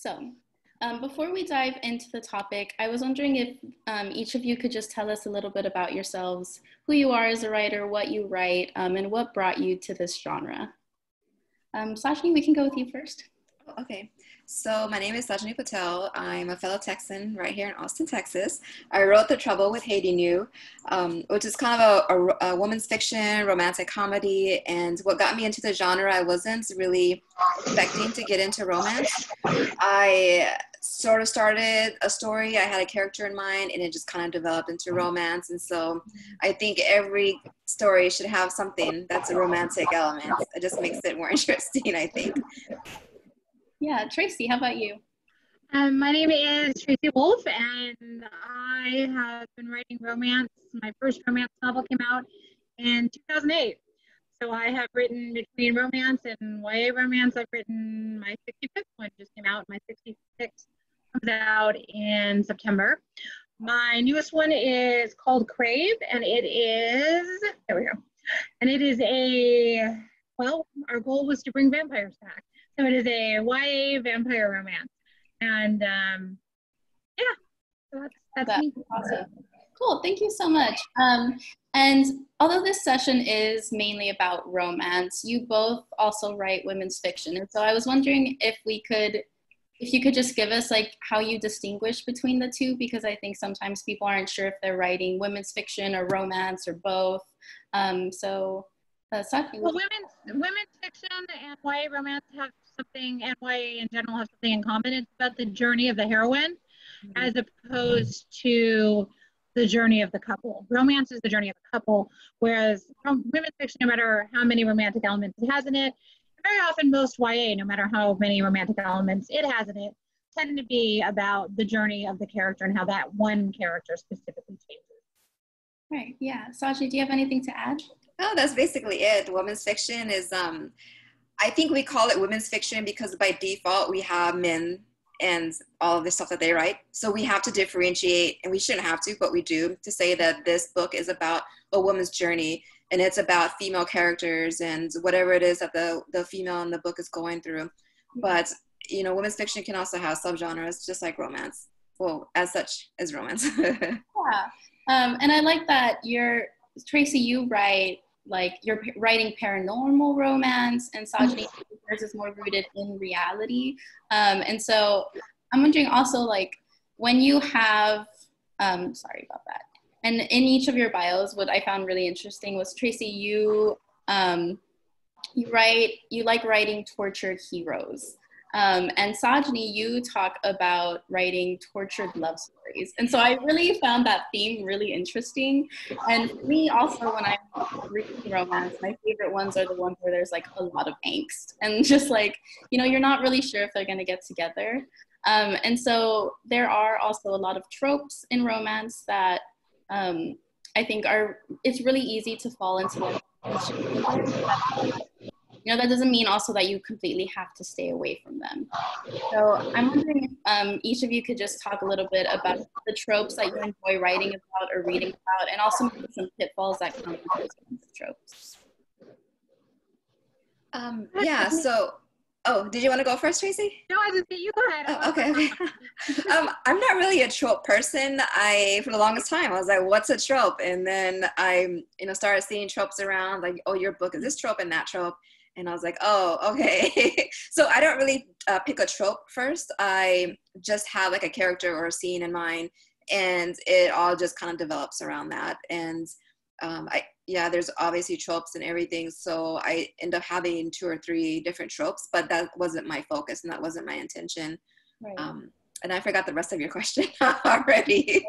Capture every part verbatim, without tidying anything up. So um, before we dive into the topic, I was wondering if um, each of you could just tell us a little bit about yourselves, who you are as a writer, what you write, um, and what brought you to this genre. Um, Sajni, we can go with you first. Okay, so my name is Sajni Patel. I'm a fellow Texan right here in Austin, Texas. I wrote The Trouble with Hating You, um, which is kind of a, a, a woman's fiction, romantic comedy. And what got me into the genre, I wasn't really expecting to get into romance. I sort of started a story, I had a character in mind, and it just kind of developed into romance. And so I think every story should have something that's a romantic element. It just makes it more interesting, I think. Yeah, Tracy, how about you? Um, my name is Tracy Wolff, and I have been writing romance. My first romance novel came out in two thousand eight. So I have written between romance and Y A romance. I've written my sixty-fifth one, just came out. My sixty-sixth comes out in September. My newest one is called Crave, and it is, there we go. And it is a, well, our goal was to bring vampires back. So it is a Y A vampire romance, and um, yeah, so that's, that's, that's me. Awesome. Cool, thank you so much. Um, and although this session is mainly about romance, you both also write women's fiction, and so I was wondering if we could, if you could just give us like how you distinguish between the two, because I think sometimes people aren't sure if they're writing women's fiction or romance or both. Um, so, uh, Sajni. Well, women's women's fiction and Y A romance have something, and Y A in general have something in common. It's about the journey of the heroine, mm-hmm. as opposed to the journey of the couple. Romance is the journey of the couple, whereas women's fiction, no matter how many romantic elements it has in it, very often most Y A, no matter how many romantic elements it has in it, tend to be about the journey of the character and how that one character specifically changes. Right, yeah. Sajni, do you have anything to add? No, that's basically it. Women's fiction is, um, I think we call it women's fiction because by default we have men and all of the stuff that they write. So we have to differentiate, and we shouldn't have to, but we do, to say that this book is about a woman's journey, and it's about female characters and whatever it is that the, the female in the book is going through. But, you know, women's fiction can also have subgenres just like romance. Well, as such as romance. Yeah. Um, and I like that you're, Tracy, you write, like you're writing paranormal romance, and Sajni, yours is more rooted in reality. Um, and so I'm wondering also, like, when you have, um, sorry about that. And in each of your bios, what I found really interesting was, Tracy, you, um, you write, you like writing tortured heroes. Um, and Sajni, you talk about writing tortured love stories. And so I really found that theme really interesting. And for me also, when I'm reading romance, my favorite ones are the ones where there's like a lot of angst and just like, you know, you're not really sure if they're going to get together. Um, and so there are also a lot of tropes in romance that um, I think are, it's really easy to fall into it. You know, that doesn't mean also that you completely have to stay away from them. So I'm wondering if um, each of you could just talk a little bit about the tropes that you enjoy writing about or reading about, and also maybe some pitfalls that come with those kinds of tropes. Um, yeah, so, oh, did you want to go first, Tracy? No, I just think you go ahead. Oh, okay, okay. um, I'm not really a trope person. I, for the longest time, I was like, what's a trope? And then I, you know, started seeing tropes around, like, oh, your book is this trope and that trope. And I was like, oh, okay. So I don't really uh, pick a trope first. I just have like a character or a scene in mind, and it all just kind of develops around that. And um, I, yeah, there's obviously tropes and everything. So I end up having two or three different tropes, but that wasn't my focus and that wasn't my intention. Right. Um, and I forgot the rest of your question already.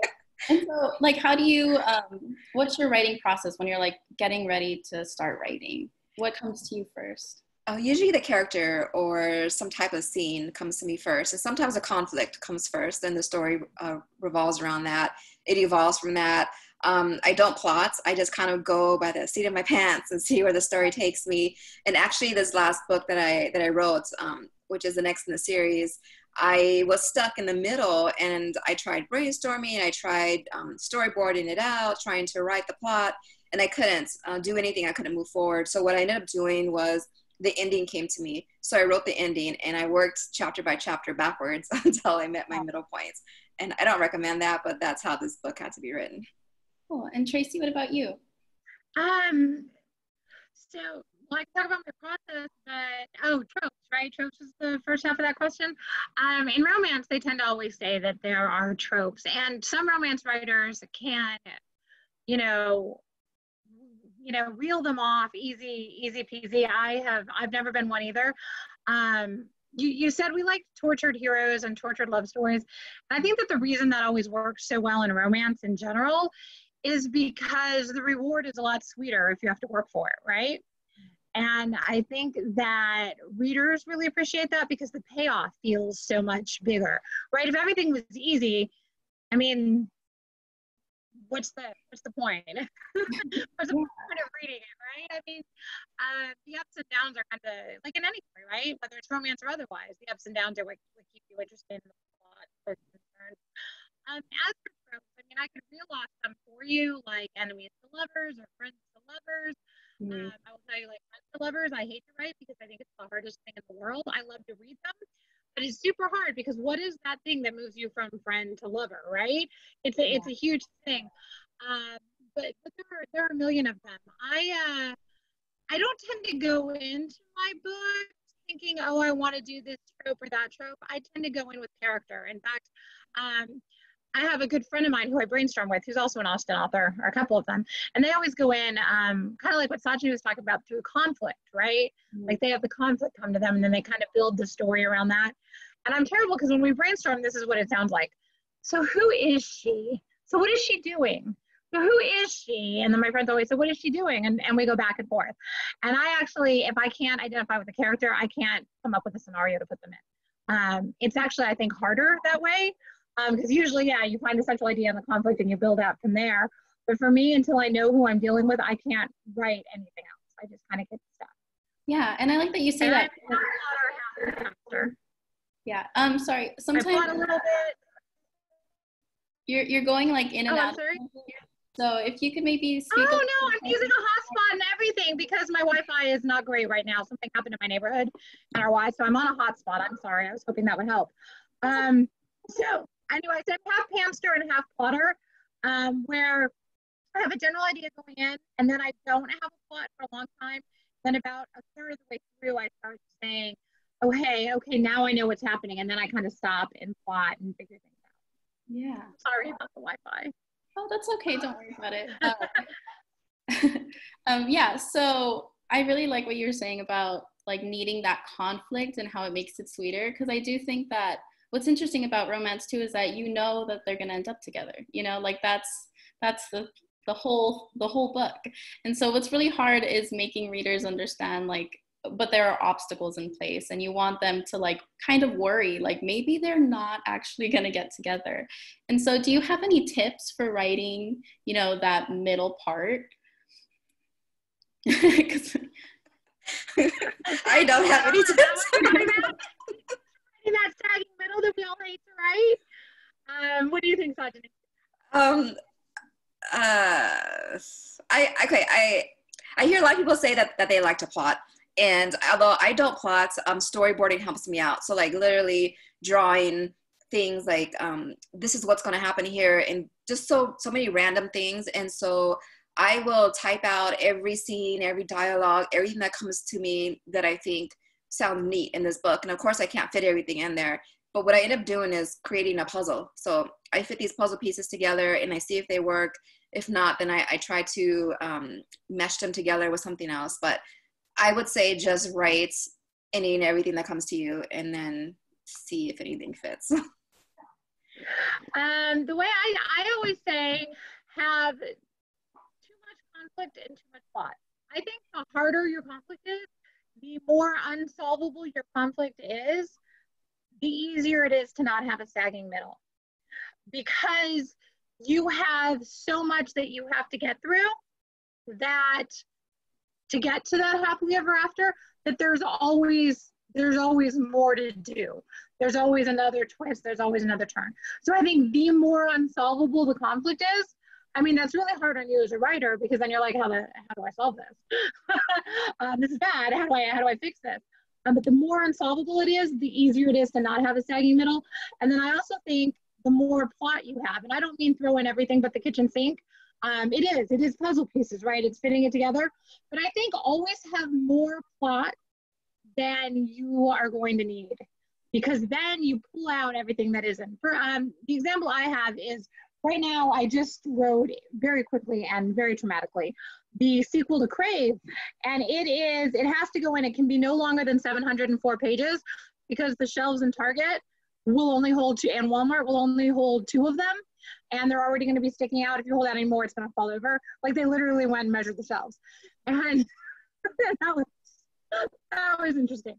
And so like, how do you, um, what's your writing process when you're like getting ready to start writing? What comes to you first? Oh, usually the character or some type of scene comes to me first. And sometimes a conflict comes first, and the story uh, revolves around that. It evolves from that. Um, I don't plot. I just kind of go by the seat of my pants and see where the story takes me. And actually this last book that I, that I wrote, um, which is the next in the series, I was stuck in the middle, and I tried brainstorming. I tried um, storyboarding it out, trying to write the plot. And I couldn't uh, do anything. I couldn't move forward. So what I ended up doing was the ending came to me. So I wrote the ending and I worked chapter by chapter backwards until I met my middle points. And I don't recommend that, but that's how this book had to be written. Cool. And Tracy, what about you? Um, so well, I can talk about my process, but oh, tropes, right? Tropes was the first half of that question. Um, in romance, they tend to always say that there are tropes, and some romance writers can, you know, you know, reel them off easy, easy peasy. I have, I've never been one either. Um, you, you said we like tortured heroes and tortured love stories. And I think that the reason that always works so well in romance in general is because the reward is a lot sweeter if you have to work for it, right? And I think that readers really appreciate that because the payoff feels so much bigger, right? If everything was easy, I mean, what's the what's the point? What's the point of reading it, right? I mean, uh, the ups and downs are kind of like in any way, right? Whether it's romance or otherwise, the ups and downs are what, what keep you interested in the plot. Um, as for tropes, I mean, I could reel off some for you, like enemies to lovers or friends to lovers. Mm-hmm. um, I will tell you, like friends to lovers, I hate to write because I think it's the hardest thing in the world. I love to read them. But it's super hard because what is that thing that moves you from friend to lover, right? It's a, yeah. It's a huge thing. Um, but but there, are, there are a million of them. I, uh, I don't tend to go into my book thinking, oh, I want to do this trope or that trope. I tend to go in with character. In fact, um, I have a good friend of mine who I brainstorm with, who's also an Austin author, or a couple of them. And they always go in um, kind of like what Sajni was talking about through conflict, right? Mm-hmm. Like they have the conflict come to them and then they kind of build the story around that. And I'm terrible because when we brainstorm, this is what it sounds like. So who is she? So what is she doing? So who is she? And then my friends always say, what is she doing? And, and we go back and forth. And I actually, if I can't identify with the character, I can't come up with a scenario to put them in. Um, it's actually, I think, harder that way. Because um, usually, yeah, you find a central idea in the conflict and you build out from there. But for me, until I know who I'm dealing with, I can't write anything else. I just kind of get stuck. Yeah, and I like that you say and that. Yeah, um, sorry. Sometimes I a little bit. You're you're going like in and oh, out. Sorry? So if you could maybe speak. Oh no, I'm using a hotspot and everything because my Wi-Fi is not great right now. Something happened in my neighborhood, and our Wi-Fi. So I'm on a hotspot. I'm sorry. I was hoping that would help. Um, so. Anyway, so I'm half hamster and half plotter, um, where I have a general idea going in, and then I don't have a plot for a long time. Then about a third of the way through, I start saying, oh, hey, okay, now I know what's happening. And then I kind of stop and plot and figure things out. Yeah. Sorry about the Wi-Fi. Oh, that's okay. Don't worry about it. Um, um, yeah, so I really like what you were saying about like needing that conflict and how it makes it sweeter, because I do think that what's interesting about romance too is that you know that they're gonna end up together, you know, like that's that's the the whole the whole book. And so what's really hard is making readers understand like, but there are obstacles in place and you want them to like kind of worry, like maybe they're not actually gonna get together. And so do you have any tips for writing, you know, that middle part? I don't have any tips. In that saggy middle that we all hate to write. Um, what do you think, Sajni? Um, uh, I okay. I I hear a lot of people say that that they like to plot, and although I don't plot, um, storyboarding helps me out. So like literally drawing things like um, this is what's going to happen here, and just so so many random things, and so. I will type out every scene, every dialogue, everything that comes to me that I think sound neat in this book. And of course I can't fit everything in there, but what I end up doing is creating a puzzle. So I fit these puzzle pieces together and I see if they work. If not, then I, I try to um, mesh them together with something else. But I would say just write any and everything that comes to you and then see if anything fits. um, the way I, I always say, have too much conflict and too much plot. I think the harder your conflict is, the more unsolvable your conflict is, the easier it is to not have a sagging middle. Because you have so much that you have to get through that to get to that happily ever after, that there's always, there's always more to do. There's always another twist, there's always another turn. So I think the more unsolvable the conflict is, I mean, that's really hard on you as a writer, because then you're like, how, the, how do I solve this? um, this is bad. How do I, how do I fix this? Um, but the more unsolvable it is, the easier it is to not have a sagging middle. And then I also think the more plot you have, and I don't mean throw in everything but the kitchen sink. Um, it is, it is puzzle pieces, right? It's fitting it together. But I think always have more plot than you are going to need, because then you pull out everything that isn't. For um, the example I have is, right now, I just wrote very quickly and very traumatically the sequel to Crave, and it is, it has to go in, it can be no longer than seven hundred four pages, because the shelves in Target will only hold two, and Walmart will only hold two of them, and they're already going to be sticking out. If you hold out anymore, it's going to fall over. Like, they literally went and measured the shelves. And that was, that was interesting.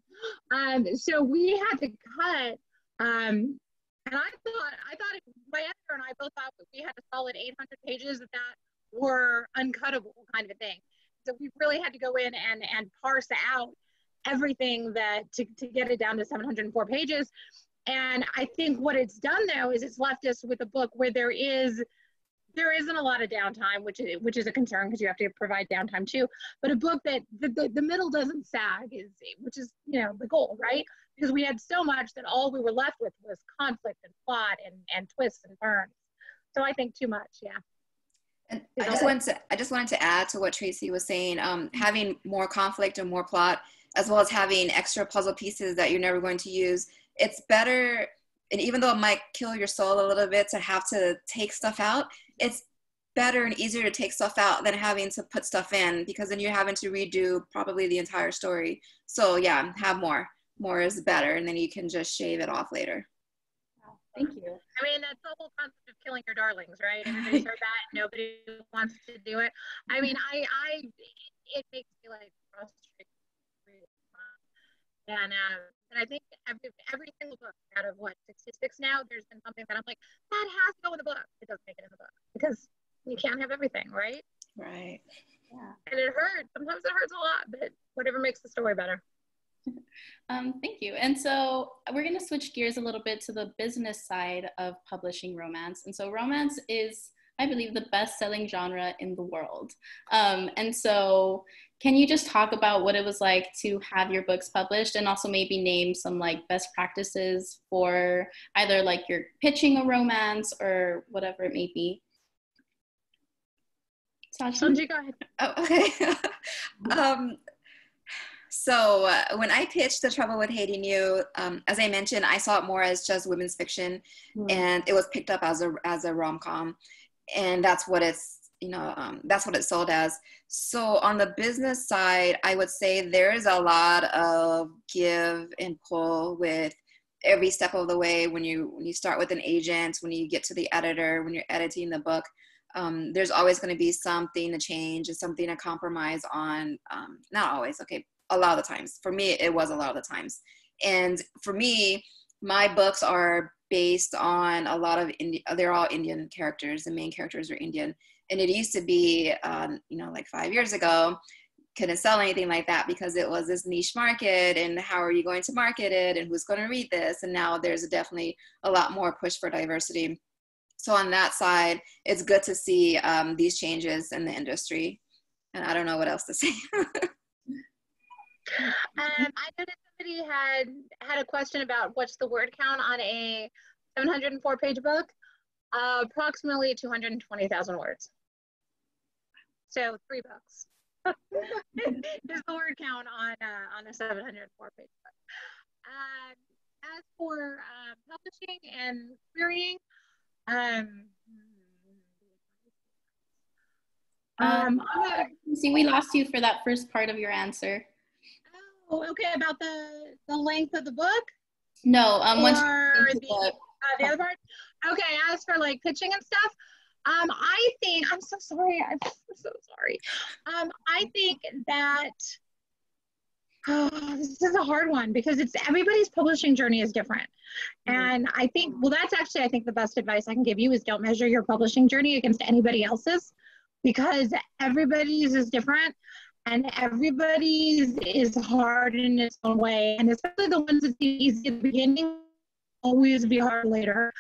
Um, so we had to cut, um, and I thought, I thought it, my editor and I both thought that we had a solid eight hundred pages that were uncuttable, kind of a thing. So we really had to go in and, and parse out everything that to, to get it down to seven hundred four pages. And I think what it's done, though, is it's left us with a book where there is, there isn't a lot of downtime, which is, which is a concern, because you have to provide downtime too. But a book that the, the, the middle doesn't sag, is, which is, you know, the goal, right? Because we had so much that all we were left with was conflict and plot and, and twists and turns. So I think too much, yeah. And I just, wanted to, I just wanted to add to what Tracy was saying, um, having more conflict and more plot, as well as having extra puzzle pieces that you're never going to use. It's better, and even though it might kill your soul a little bit to have to take stuff out, it's better and easier to take stuff out than having to put stuff in, because then you're having to redo probably the entire story. So yeah, have more. More is better, and then you can just shave it off later. Oh, thank you. I mean, that's the whole concept of killing your darlings, right? Everybody's heard that. Nobody wants to do it. I mean, I, I it makes me like frustrated. And, um, and I think every, every single book out of what, sixty-six now, there's been something that I'm like, that has to go in the book. It doesn't make it in the book, because you can't have everything, right? Right. Yeah. And it hurts. Sometimes it hurts a lot, but whatever makes the story better. Um, thank you. And so we're going to switch gears a little bit to the business side of publishing romance. And so romance is, I believe, the best-selling genre in the world. Um, and so can you just talk about what it was like to have your books published, and also maybe name some like best practices for either like you're pitching a romance or whatever it may be? Sajni, go ahead. Oh, okay. um, So uh, when I pitched The Trouble with Hating You, um, as I mentioned, I saw it more as just women's fiction, mm-hmm. and it was picked up as a as a rom-com, and that's what it's you know um, that's what it sold as. So on the business side, I would say there is a lot of give and pull with every step of the way. When you when you start with an agent, when you get to the editor, when you're editing the book. Um, there's always going to be something to change and something to compromise on. Um, not always, okay, a lot of the times. For me, it was a lot of the times. And for me, my books are based on a lot of, Indi they're all Indian characters. The main characters are Indian. And it used to be, um, you know, like five years ago, couldn't sell anything like that because it was this niche market, and how are you going to market it, and who's going to read this? And now there's definitely a lot more push for diversity. So on that side, it's good to see um, these changes in the industry. And I don't know what else to say. um, I noticed somebody had, had a question about what's the word count on a seven hundred four page book. Uh, approximately two hundred twenty thousand words. So three books is the word count on, uh, on a seven hundred four page book. Uh, as for uh, publishing and querying, Um, um, oh, see, we lost you for that first part of your answer. Oh, okay, about the, the length of the book? No, um, once the, the, uh, the other part? Okay, as for like pitching and stuff, um, I think, I'm so sorry, I'm so sorry. Um, I think that, oh, this is a hard one, because it's everybody's publishing journey is different. And I think, well, that's actually, I think the best advice I can give you is don't measure your publishing journey against anybody else's, because everybody's is different and everybody's is hard in its own way. And especially the ones that seem easy at the beginning always be hard later.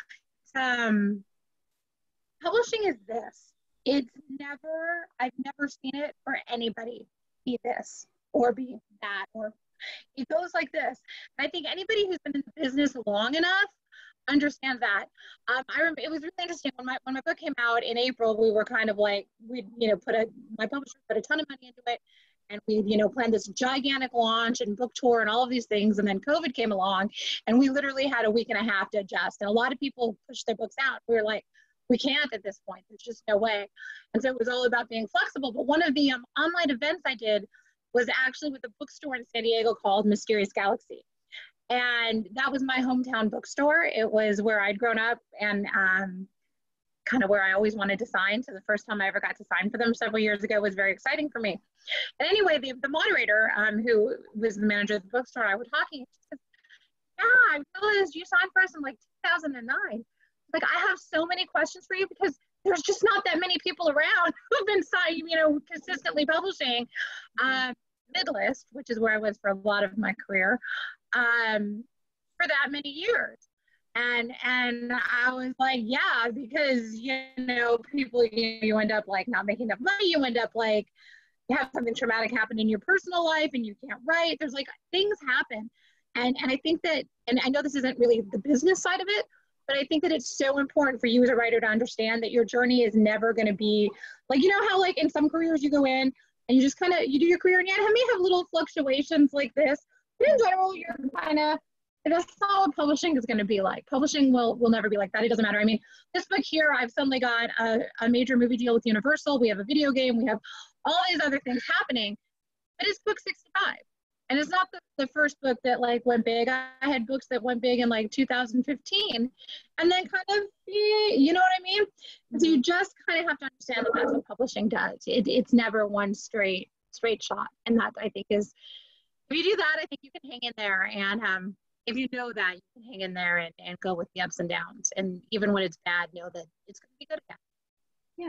Um, publishing is this. It's never, I've never seen it for anybody be this or be that, or it goes like this. I think anybody who's been in the business long enough understands that. Um, I remember it was really interesting when my when my book came out in April. We were kind of like we you know put a my publisher put a ton of money into it, and we you know planned this gigantic launch and book tour and all of these things. And then COVID came along, and we literally had a week and a half to adjust. And a lot of people pushed their books out. We were like, we can't at this point. There's just no way. And so it was all about being flexible. But one of the um, online events I did was actually with a bookstore in San Diego called Mysterious Galaxy. And that was my hometown bookstore. It was where I'd grown up and um, kind of where I always wanted to sign. So the first time I ever got to sign for them several years ago was very exciting for me. And anyway, the, the moderator, um, who was the manager of the bookstore, I was talking, she says, yeah, I realized you signed for us in like two thousand nine. Like, I have so many questions for you because there's just not that many people around who've been signed, you know, consistently publishing. Um, Midlist, which is where I was for a lot of my career, um, for that many years. And and I was like, yeah, because, you know, people, you, you end up like not making enough money. You end up like, you have something traumatic happen in your personal life and you can't write. There's like things happen. And, and I think that, and I know this isn't really the business side of it, but I think that it's so important for you as a writer to understand that your journey is never going to be like, you know how like in some careers you go in and you just kind of, you do your career and you may have little fluctuations like this. But in general, you're kind of, that's not what publishing is going to be like. Publishing will, will never be like that. It doesn't matter. I mean, this book here, I've suddenly got a, a major movie deal with Universal. We have a video game. We have all these other things happening. But it's book sixty-five. And it's not the, the first book that like went big. I, I had books that went big in like two thousand fifteen and then kind of, you know what I mean? So you just kind of have to understand that that's what publishing does. It, it's never one straight, straight shot. And that I think is, if you do that, I think you can hang in there. And um, if you know that, you can hang in there and, and go with the ups and downs. And even when it's bad, know that it's going to be good again.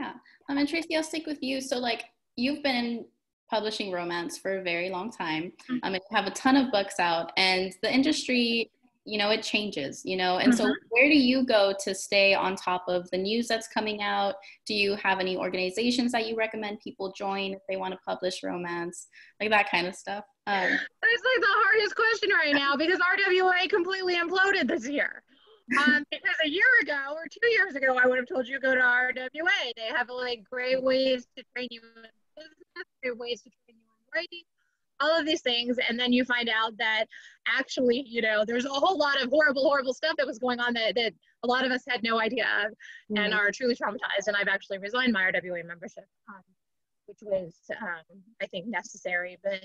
Yeah. Um, and Tracy, I'll stick with you. So like you've been publishing romance for a very long time. I mean, you have a ton of books out and the industry, you know, it changes, you know, and mm-hmm. so where do you go to stay on top of the news that's coming out? Do you have any organizations that you recommend people join if they want to publish romance, like that kind of stuff? Um, That's like the hardest question right now because R W A completely imploded this year. Um, because a year ago or two years ago, I would have told you go to R W A. They have like great ways to train you in business, great ways to train you in writing, all of these things. And then you find out that actually, you know, there's a whole lot of horrible, horrible stuff that was going on that, that a lot of us had no idea of mm-hmm. and are truly traumatized. And I've actually resigned my R W A membership, um, which was, um, I think, necessary. But,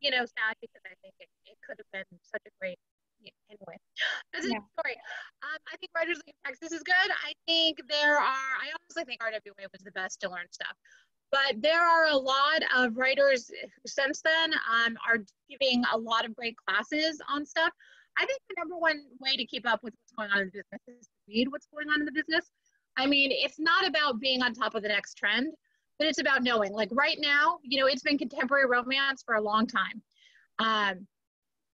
you know, sad because I think it, it could have been such a great, yeah, anyway, that's yeah. a good story. Um, I think Writers' League of Texas is good. I think there are, I honestly think R W A was the best to learn stuff. But there are a lot of writers who since then um, are giving a lot of great classes on stuff. I think the number one way to keep up with what's going on in the business is to read what's going on in the business. I mean, it's not about being on top of the next trend, but it's about knowing. Like right now, you know, it's been contemporary romance for a long time. Um,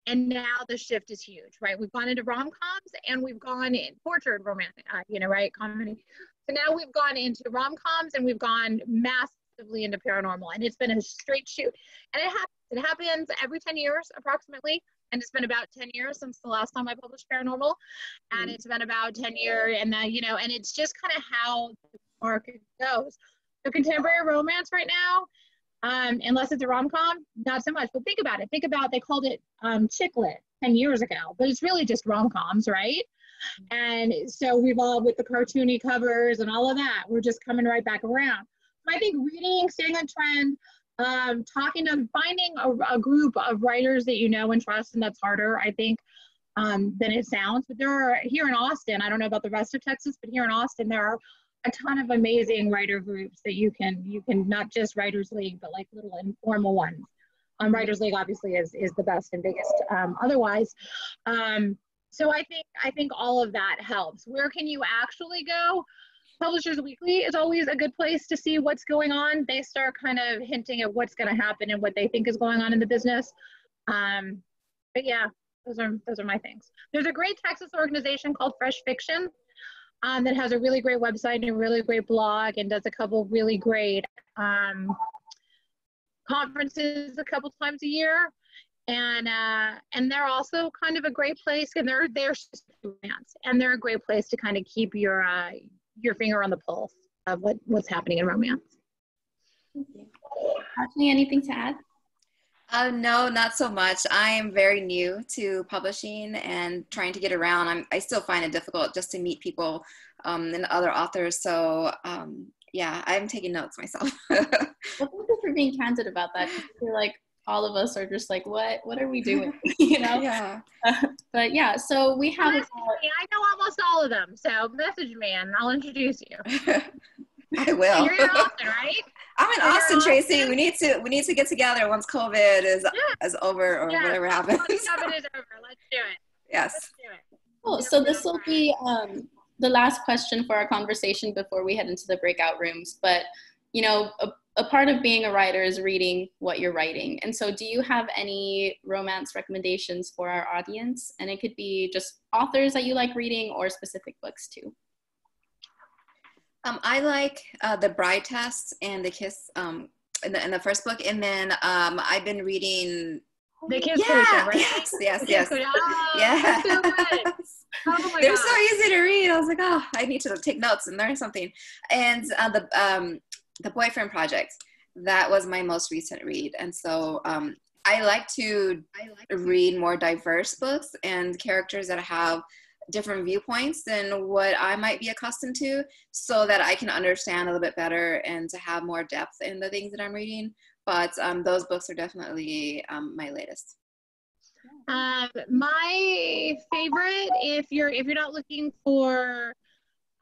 and now the shift is huge, right? We've gone into rom-coms and we've gone in portrait romance, uh, you know, right, comedy. So now we've gone into rom-coms and we've gone mass into paranormal, and it's been a straight shoot, and it happens it happens every ten years approximately, and it's been about ten years since the last time I published paranormal, and mm-hmm. it's been about ten years, and then you know and it's just kind of how the market goes. So contemporary romance right now, um unless it's a rom-com, not so much. But think about it think about they called it um chick lit ten years ago, but it's really just rom-coms, right? Mm-hmm. And so we've all, with the cartoony covers and all of that, we're just coming right back around. I think reading, staying on trend, um, talking to, finding a, a group of writers that you know and trust, and that's harder, I think, um, than it sounds. But there are, here in Austin, I don't know about the rest of Texas, but here in Austin, there are a ton of amazing writer groups that you can, you can not just Writers League, but like little informal ones. Um, Writers League, obviously, is, is the best and biggest um, otherwise. Um, so I think, I think all of that helps. Where can you actually go? Publishers Weekly is always a good place to see what's going on. They start kind of hinting at what's going to happen and what they think is going on in the business. Um, but yeah, those are, those are my things. There's a great Texas organization called Fresh Fiction, um, that has a really great website and a really great blog and does a couple really great um, conferences a couple times a year. And, uh, and they're also kind of a great place, and they're, they're romance, and they're a great place to kind of keep your, uh, your finger on the pulse of what, what's happening in romance. Thank you. Sajni, anything to add? Uh, no, not so much. I am very new to publishing and trying to get around. I'm, I still find it difficult just to meet people um, and other authors. So um, yeah, I'm taking notes myself. Well, thank you for being candid about that. You're like, all of us are just like, what, what are we doing? You know? Yeah. Uh, but yeah, so we have- about... me. I know almost all of them. So message me and I'll introduce you. I will. You're in Austin, right? I'm in Austin, Austin, Tracy. We need to, we need to get together once COVID is, yeah. is over or yeah. whatever happens. Once COVID is over, let's do it. Yes. Let's do it. Cool. So this will be um, the last question for our conversation before we head into the breakout rooms. But, you know, a, A part of being a writer is reading what you're writing. And so do you have any romance recommendations for our audience? And it could be just authors that you like reading or specific books too. Um, I like uh, The Bride Test and The Kiss um, in, the, in the first book. And then um, I've been reading... The Kiss, yeah, Kuda, right? Yes, yes, yes. Oh, yeah. So oh my They're God. so easy to read. I was like, oh, I need to take notes and learn something. And uh, the... Um, The Boyfriend Project, that was my most recent read. And so um, I like to I like read more diverse books and characters that have different viewpoints than what I might be accustomed to, so that I can understand a little bit better and to have more depth in the things that I'm reading. But um, those books are definitely um, my latest. Um, my favorite, if you're, if you're not looking for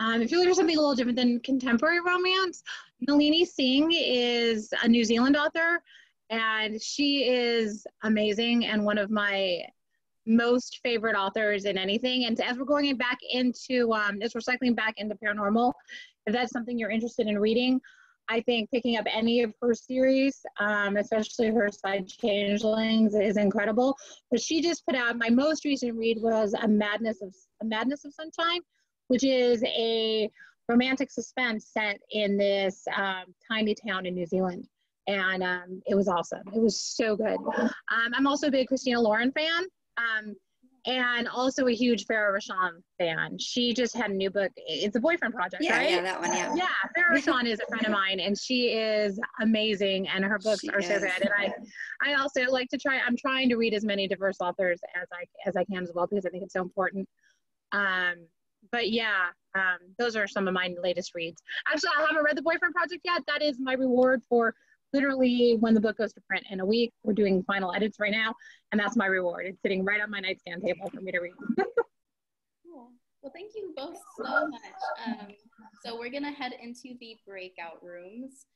Um, if you're looking for something a little different than contemporary romance, Nalini Singh is a New Zealand author, and she is amazing and one of my most favorite authors in anything. And as we're going back into, um, as we're cycling back into paranormal, if that's something you're interested in reading, I think picking up any of her series, um, especially her side Changelings, is incredible. But she just put out, my most recent read was A Madness of, A Madness of Sunshine, which is a romantic suspense set in this um, tiny town in New Zealand. And um, it was awesome. It was so good. Um, I'm also a big Christina Lauren fan, um, and also a huge Farrah Rochon fan. She just had a new book. It's The Boyfriend Project, yeah, right? Yeah, that one, yeah. Yeah, Farrah Rochon is a friend of mine, and she is amazing, and her books she are is. so good. And I, I also like to try, I'm trying to read as many diverse authors as I, as I can as well, because I think it's so important. Um, But yeah, um, those are some of my latest reads. Actually, I haven't read The Boyfriend Project yet. That is my reward for literally when the book goes to print in a week. We're doing final edits right now, and that's my reward. It's sitting right on my nightstand table for me to read. Cool. Well, thank you both so much. Um, so we're going to head into the breakout rooms.